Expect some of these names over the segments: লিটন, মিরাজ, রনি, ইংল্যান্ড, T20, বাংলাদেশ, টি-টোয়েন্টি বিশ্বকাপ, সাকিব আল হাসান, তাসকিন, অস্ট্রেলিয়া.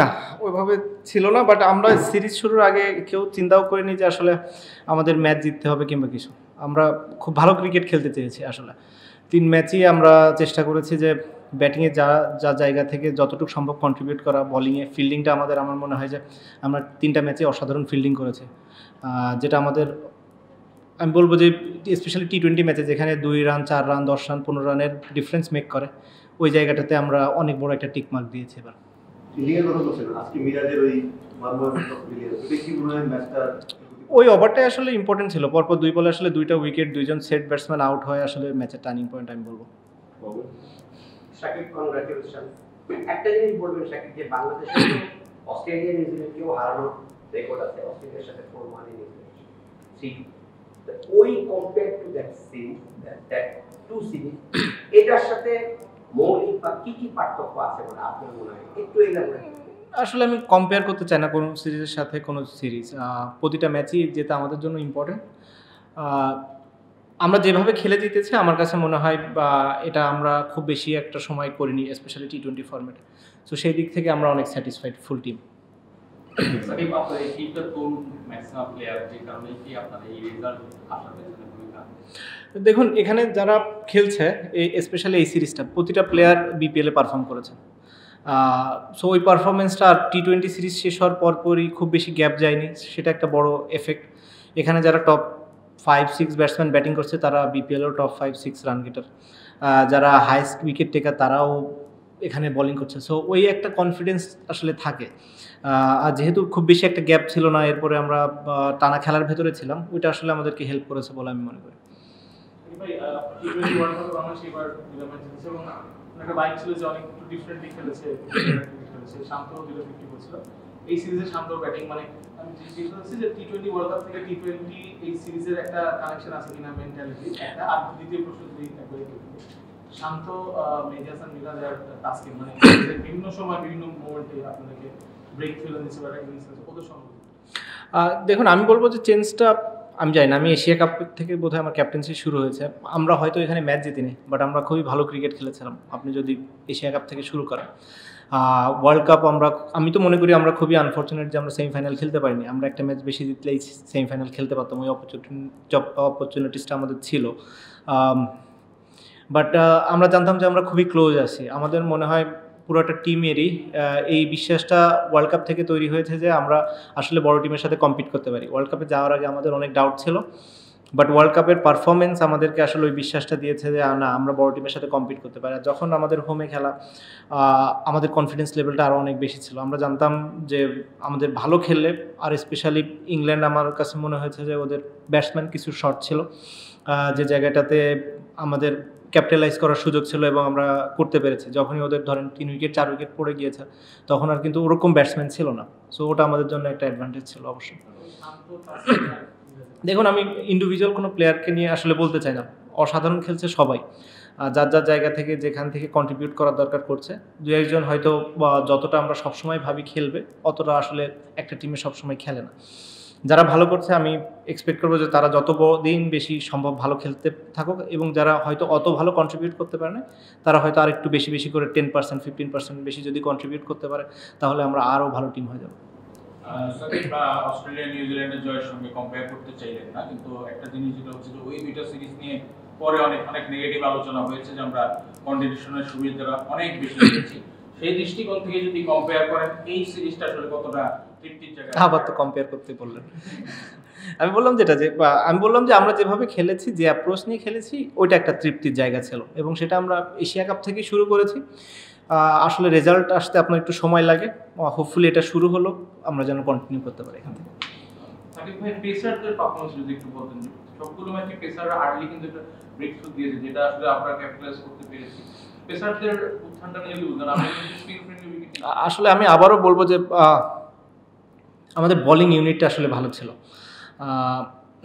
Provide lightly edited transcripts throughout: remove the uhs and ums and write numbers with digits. না ওইভাবে ছিল না, বাট আমরা সিরিজ শুরুর আগে কেউ চিন্তাও করিনি যে আসলে আমাদের ম্যাচ জিততে হবে কিংবা কিছু। আমরা খুব ভালো ক্রিকেট খেলতে চেয়েছি, আসলে 3 ম্যাচই আমরা চেষ্টা করেছি যে ব্যাটিংয়ে যা জায়গা থেকে যতটুকু সম্ভব কন্ট্রিবিউট করা, বলিংয়ে ফিল্ডিংটা আমার মনে হয় যে আমরা 3টা ম্যাচে অসাধারণ ফিল্ডিং করেছি, যেটা আমাদের আমি বলবো যে স্পেশালি T20 ম্যাচে যেখানে 2 রান 4 রান 10 রান 15 রানের ডিফারেন্স মেক করে, ওই জায়গাটাতে আমরা অনেক বড় একটা টিক মার্ক দিয়েছি। এবার ওই ওভারটাই আসলে ইম্পর্টেন্ট ছিল, পরপর 2 বলে আসলে 2টা উইকেট 2জন সেট ব্যাটসম্যান আউট হয়, আসলে ম্যাচের টার্নিং পয়েন্ট আমি বলবো। একটা জিনিস বলবেন সাকিব, যে বাংলাদেশ অস্ট্রেলিয়া নিউজিল্যান্ডকেও হারানোর রেকর্ড আছে, অস্ট্রেলিয়ার সাথে 4-1 ইন সিরিজ। ওই compare to that series, that two series, এটার সাথে মৌলিক বা কি কি পার্থক্য আছে বলে আপনার মনে হয়? একটু এলাবোরেট। আসলে আমি কম্পেয়ার করতে চাই না কোনো সিরিজের সাথে কোনো সিরিজ, প্রতিটা ম্যাচই যেটা আমাদের জন্য ইম্পর্টেন্ট। আমরা যেভাবে খেলে জিতেছি আমার কাছে মনে হয় বা এটা আমরা খুব বেশি একটা সময় করিনি, স্পেশালি T20 ফরম্যাটে। সো সেই দিক থেকে আমরা অনেক স্যাটিসফাইড ফুল টিম। দেখুন, এখানে যারা খেলছে স্পেশালি এই সিরিজটা, প্রতিটা প্লেয়ার BPL-এ পারফর্ম করেছে। সো ওই পারফরমেন্সটা T20 সিরিজ শেষ হওয়ার পরপরই খুব বেশি গ্যাপ যায়নি, সেটা একটা বড় এফেক্ট। এখানে যারা টপ 5-6 ব্যাটসম্যান ব্যাটিং করছে তারা BPL-এও টপ 5-6 রান গেটার, যারা হাইয়েস্ট উইকেট টেকার তারাও এখানে বোলিং করছে। সো ওই একটা কনফিডেন্স আসলে থাকে, আর যেহেতু খুব বেশি একটা গ্যাপ ছিল না, এরপরে আমরা টানা খেলার ভেতরে ছিলাম, ওইটা আসলে আমাদেরকে হেল্প করেছে বলে আমি মনে করি। এই সিরিজে শান্ত ব্যাটিং, মানে আমি জিজ্ঞেস করছি যে T20 ওয়ার্ল্ড কাপ থেকে T20 এই সিরিজের একটা কানেকশন আছে কিনা মেন্টালিটি একটা। আর দ্বিতীয় প্রশ্ন যদি একবার শান্ত মেজাসান মিরাজ আর তাসকিন, মানে বিভিন্ন সময় বিভিন্ন মোমেন্টে আপনাদেরকে ব্রেক ফেলে দিচ্ছে বা একটা ইনিংস কত সম্ভব? দেখুন, আমি বলবো যে চেঞ্জটা আমি জানি না, আমি এশিয়া কাপ থেকে বোধহয় আমার ক্যাপ্টেন্সি শুরু হয়েছে। আমরা হয়তো এখানে ম্যাচ জিতিনি, বাট আমরা খুবই ভালো ক্রিকেট খেলেছিলাম। আপনি যদি এশিয়া কাপ থেকে শুরু করেন, ওয়ার্ল্ড কাপ আমি তো মনে করি আমরা খুবই আনফর্চুনেট যে আমরা সেমিফাইনাল খেলতে পারিনি। আমরা একটা ম্যাচ বেশি জিতলেই সেমিফাইনাল খেলতে পারতাম, ওই অপরচুনিটিসটা আমাদের ছিল। বাট আমরা জানতাম যে আমরা খুবই ক্লোজ আছি। আমাদের মনে হয় পুরোটা টিমেরই এই বিশ্বাসটা ওয়ার্ল্ড কাপ থেকে তৈরি হয়েছে যে আমরা আসলে বড় টিমের সাথে কম্পিট করতে পারি। ওয়ার্ল্ড কাপে যাওয়ার আগে আমাদের অনেক ডাউট ছিল, বাট ওয়ার্ল্ড কাপের পারফরমেন্স আমাদেরকে আসলে ওই বিশ্বাসটা দিয়েছে যে না, আমরা বড় টিমের সাথে কম্পিট করতে পারি। আর যখন আমাদের হোমে খেলা, আমাদের কনফিডেন্স লেভেলটা আরও অনেক বেশি ছিল। আমরা জানতাম যে আমাদের ভালো খেললে, আর স্পেশালি ইংল্যান্ড আমার কাছে মনে হয়েছে যে ওদের ব্যাটসম্যান কিছু শর্ট ছিল, যে জায়গাটাতে আমাদের ক্যাপিটালাইজ করার সুযোগ ছিল এবং আমরা করতে পেরেছি। যখনই ওদের ধরেন 3 উইকেট 4 উইকেট পড়ে গিয়েছে, তখন আর কিন্তু ওরকম ব্যাটসম্যান ছিল না। সো ওটা আমাদের জন্য একটা অ্যাডভান্টেজ ছিল অবশ্যই। দেখুন, আমি ইন্ডিভিজুয়াল কোনো প্লেয়ারকে নিয়ে আসলে বলতে চাই না, অসাধারণ খেলছে সবাই, যার যার জায়গা থেকে যেখান থেকে কন্ট্রিবিউট করার দরকার করছে। 2-1 জন হয়তো যতটা আমরা সবসময় ভাবি খেলবে, অতটা আসলে একটা টিমে সবসময় খেলে না। যারা ভালো করছে আমি এক্সপেক্ট করবো যে তারা যত দিন বেশি সম্ভব ভালো খেলতে থাকুক, এবং যারা হয়তো অত ভালো কন্ট্রিবিউট করতে পারে না, তারা হয়তো আর একটু বেশি করে 10% 15% বেশি যদি কন্ট্রিবিউট করতে পারে, তাহলে আমরা আরও ভালো টিম হয়ে যাবো। অস্ট্রেলিয়া নিউজিল্যান্ডের জয়ের সঙ্গে কম্পেয়ার করতে চাইলেন না, কিন্তু একটা জিনিস যেটা হচ্ছে যে ওই 2টা সিরিজ নিয়ে পরে অনেক নেগেটিভ আলোচনা হয়েছে যে আমরা কন্ডিশনের সুবিধাটা অনেক বেশি পেয়েছি। সেই দৃষ্টিকোণ থেকে যদি কম্পেয়ার করেন, এই সিরিজটা আসলে কতটা তৃপ্তির জায়গা? আবার তো কম্পেয়ার করতে বললেন। আমি বললাম যে আমরা যেভাবে খেলেছি, যে অ্যাপ্রোচ নিয়ে খেলেছি, ওইটা একটা তৃপ্তির জায়গা ছিল, এবং সেটা আমরা এশিয়া কাপ থেকে শুরু করেছি। আসলে রেজাল্ট আসতে আপনার একটু সময় লাগে, হোপফুলি এটা শুরু হলো, আমরা যেন কন্টিনিউ করতে পারি এখান থেকে। সাকিব ভাই, পেসারদের পারফরম্যান্স যদি একটু বলতেন, সবগুলো ম্যাচে পেসাররা আর্লি কিন্তু একটা ব্রেকথ্রু দিয়েছে, যেটা আসলে আমরা ক্যাপিটালাইজ করতে পেরেছি। পেসারদের উত্থানটা নিয়ে যদি বলতেন। আসলে আমি আবারও বলবো যে আমাদের বোলিং ইউনিটটা আসলে ভালো ছিল।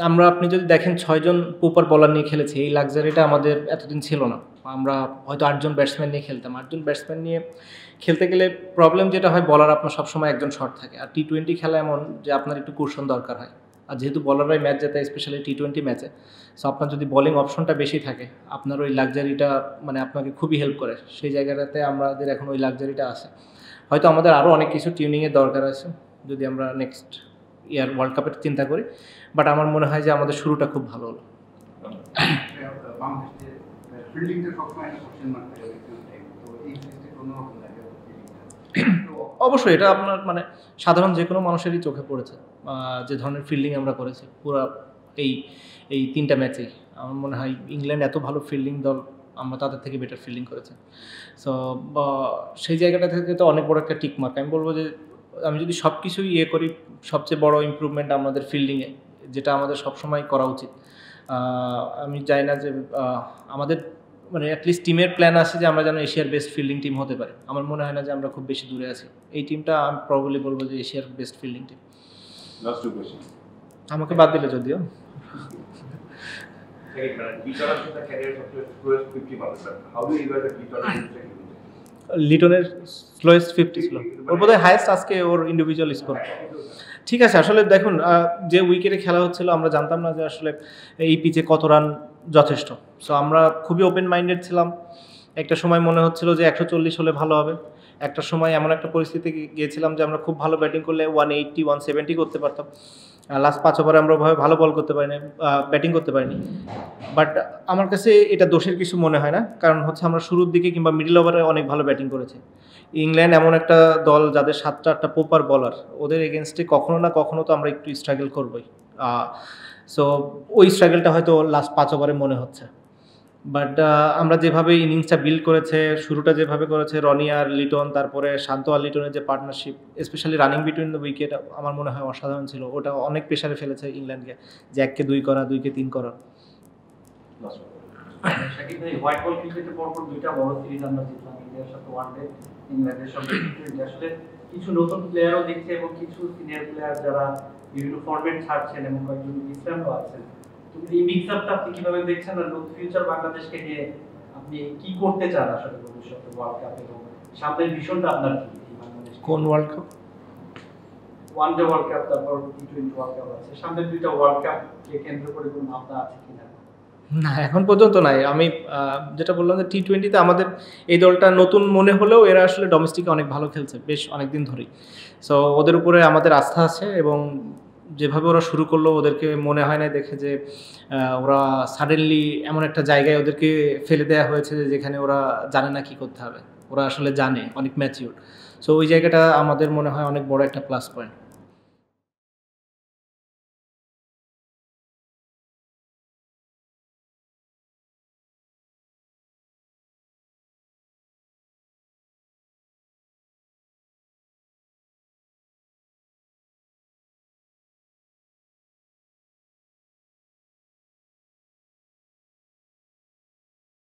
আমরা আপনি যদি দেখেন 6 জন প্রপার বলার নিয়ে খেলেছি, এই লাক্সারিটা আমাদের এতদিন ছিল না। আমরা হয়তো 8 জন ব্যাটসম্যান নিয়ে খেলতাম। 8 জন ব্যাটসম্যান নিয়ে খেলতে গেলে প্রবলেম যেটা হয়, বলার আপনার সবসময় 1 জন শর্ট থাকে। আর T20 খেলা এমন যে আপনার একটু কুশন দরকার হয়, আর যেহেতু বলাররাই ম্যাচ জেতা স্পেশালি টি20 ম্যাচে সো আপনার যদি বোলিং অপশনটা বেশি থাকে আপনার ওই লাক্সারিটা মানে আপনাকে খুবই হেল্প করে সেই জায়গাটাতে আমাদের এখন ওই লাক্সারিটা আছে হয়তো আমাদের আরো অনেক কিছু টিউনিং এর দরকার আছে যদি আমরা নেক্সট ইয়ার ওয়ার্ল্ড কাপের চিন্তা করি বাট আমার মনে হয় যে আমাদের শুরুটা খুব ভালো হলো অবশ্যই এটা আপনার মানে সাধারণ যে কোনো মানুষেরই চোখে পড়েছে যে ধরনের ফিল্ডিং আমরা করেছি পুরো এই তিনটা ম্যাচে আমার মনে হয় ইংল্যান্ড এত ভালো ফিল্ডিং দল আমরা তাদের থেকে বেটার ফিল্ডিং করেছে সো সেই জায়গাটা থেকে তো অনেক বড় একটা টিক মার্ক আমি বলবো যে আমি যদি সব কিছুই ইয়ে করি সবচেয়ে বড় ইমপ্রুভমেন্ট আমাদের ফিল্ডিংয়ে যেটা আমাদের সবসময় করা উচিত আমি চাই না যে আমাদের মানে অ্যাটলিস্ট টিমের প্ল্যান আছে যে আমরা যেন এশিয়ার বেস্ট ফিল্ডিং টিম হতে পারি আমার মনে হয় না যে আমরা খুব বেশি দূরে আছি এই টিমটা আমি প্রবলি বলবো যে এশিয়ার বেস্ট ফিল্ডিং টিম আমাকে বাদ দিলে যদিও লিটনের স্লোয়েস্ট 50 ছিল ওর বোধহয় হাইয়েস্ট আজকে ওর ইন্ডিভিজুয়াল স্কোর ঠিক আছে আসলে দেখুন যে উইকেটে খেলা হচ্ছিল আমরা জানতাম না যে আসলে এই পিচে কত রান যথেষ্ট সো আমরা খুবই ওপেন মাইন্ডেড ছিলাম একটা সময় মনে হচ্ছিল যে 140 হলে ভালো হবে একটা সময় এমন একটা পরিস্থিতি গিয়েছিলাম যে আমরা খুব ভালো ব্যাটিং করলে 180 170 করতে পারতাম লাস্ট 5 ওভারে আমরা ওভাবে ভালো বল করতে পারিনি ব্যাটিং করতে পারিনি বাট আমার কাছে এটা দোষের কিছু মনে হয় না কারণ হচ্ছে আমরা শুরুর দিকে কিংবা মিডল ওভারে অনেক ভালো ব্যাটিং করেছি ইংল্যান্ড এমন একটা দল যাদের 7-8 প্রপার বলার ওদের এগেনস্টে কখনো না কখনো তো আমরা একটু স্ট্রাগল করবই সো ওই স্ট্রাগলটা হয়তো লাস্ট 5 ওভারে মনে হচ্ছে বাট আমরা যেভাবে ইনিংসটা বিল্ড করেছে শুরুটা যেভাবে করেছে রনি আর লিটন তারপরে শান্ত আর লিটনের যে partnership specially running between the wicket আমার মনে হয় অসাধারণ ছিল ওটা অনেক প্রেশারে ফেলেছে ইংল্যান্ডকে যে 1-2 করা 2-3 করা সাকিব ভাই হোয়াইট বল ক্রিকেটে পরপর দুইটা বড় সিরিজ আমরা জিতলাম ইন্ডিয়ার সাথে ওয়ানডে ইংল্যান্ডের সাথে টি20 আসলে কিছু নতুন প্লেয়ারও দেখছে এবং কিছু সিনিয়র প্লেয়ার যারা বিভিন্ন ফরম্যাট ছাড়ছেন এবং কয়েকজন বিশ্রামও আছেন এই মিক্সআপটা আপনি কিভাবে দেখছেন আর লং ফিউচার বাংলাদেশকে নিয়ে আপনি কি করতে চান আসলে ভবিষ্যতে ওয়ার্ল্ড কাপে সামনের ভিশনটা আপনার কি বাংলাদেশ কোন world cup one day world cup তারপর টি20 ওয়ার্ল্ড কাপ আছে সামনের দুইটা ওয়ার্ল্ড কাপ কে কেন্দ্র করে কোনো ভাবনা আছে কিনা না এখন পর্যন্ত নাই আমি যেটা বললাম যে টি20তে আমাদের এই দলটা নতুন মনে হলেও এরা আসলে ডোমেস্টিকে অনেক ভালো খেলছে বেশ অনেকদিন ধরেই সো ওদের উপরে আমাদের আস্থা আছে এবং যেভাবে ওরা শুরু করলো ওদেরকে মনে হয় না দেখে যে ওরা সাডেনলি এমন একটা জায়গায় ওদেরকে ফেলে দেওয়া হয়েছে যেখানে ওরা জানে না কী করতে হবে ওরা আসলে জানে অনেক ম্যাচিউর সো ওই জায়গাটা আমাদের মনে হয় অনেক বড় একটা প্লাস পয়েন্ট